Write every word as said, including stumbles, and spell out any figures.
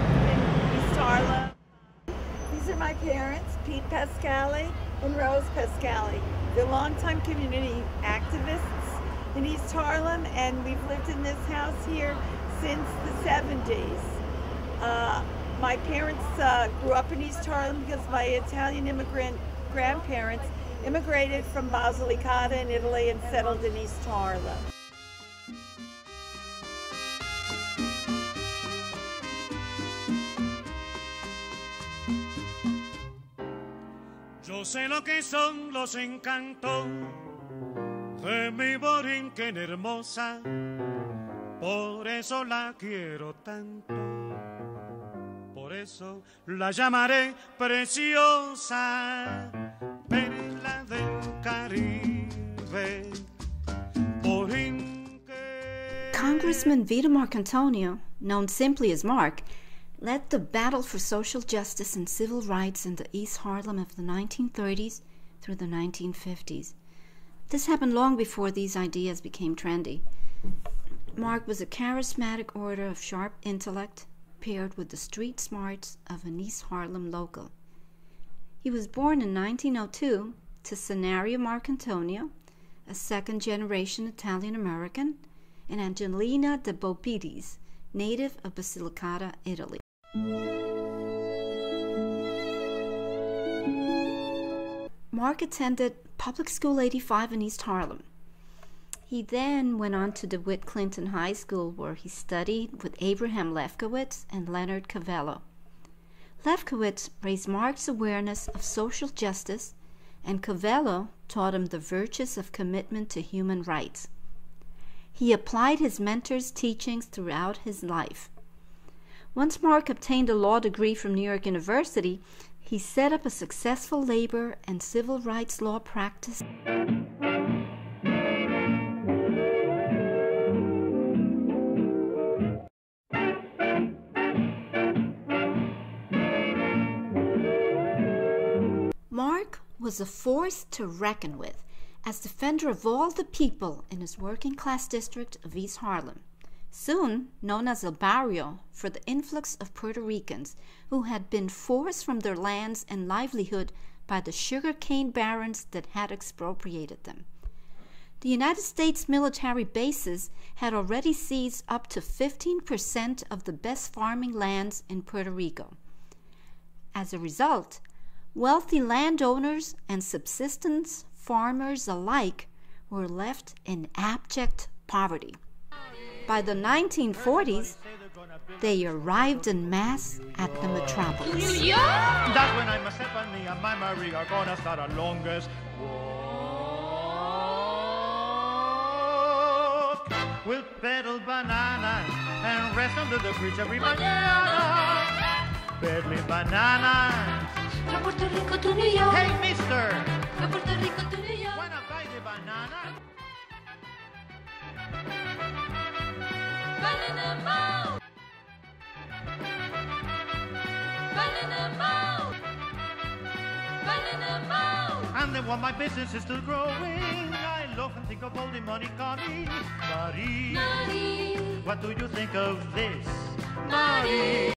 up in East Harlem. These are my parents, Pete Pascali and Rose Pascali. They're longtime community activists in East Harlem, and we've lived in this house here since the seventies. Uh, my parents uh, grew up in East Harlem because my Italian immigrant grandparents immigrated from Basilicata in Italy and settled in East Harlem. Yo sé lo que son los encantos de mi borinquen hermosa, por eso la quiero tanto, por eso la llamaré preciosa, perla del Caribe, borinquen. Congressman Vito Marcantonio, known simply as Mark, led the battle for social justice and civil rights in the East Harlem of the nineteen thirties through the nineteen fifties. This happened long before these ideas became trendy. Mark was a charismatic orator of sharp intellect, paired with the street smarts of an East Harlem local. He was born in nineteen oh two to Senario Marcantonio, a second-generation Italian-American, and Angelina de Bopidis, native of Basilicata, Italy. Mark attended Public School eighty-five in East Harlem. He then went on to DeWitt Clinton High School, where he studied with Abraham Lefkowitz and Leonard Covello. Lefkowitz raised Mark's awareness of social justice, and Covello taught him the virtues of commitment to human rights. He applied his mentor's teachings throughout his life. Once Mark obtained a law degree from New York University, he set up a successful labor and civil rights law practice. Mark was a force to reckon with as defender of all the people in his working-class district of East Harlem, soon known as El Barrio for the influx of Puerto Ricans who had been forced from their lands and livelihood by the sugarcane barons that had expropriated them. The United States military bases had already seized up to fifteen percent of the best farming lands in Puerto Rico. As a result, wealthy landowners and subsistence farmers alike were left in abject poverty. By the nineteen forties, they arrived en masse at the metropolis. New York! That's when I must step on me and my Marie are gonna start our longest walk. We'll peddle bananas and rest under the bridge every banana. Peddling bananas. From Puerto Rico to New York. Hey, mister! From Puerto Rico to New York. Wanna buy the banana? Banana boat. Banana boat. Banana boat. And then while my business is still growing, I love and think of all the money coming. Marie, Marie, what do you think of this? Marie.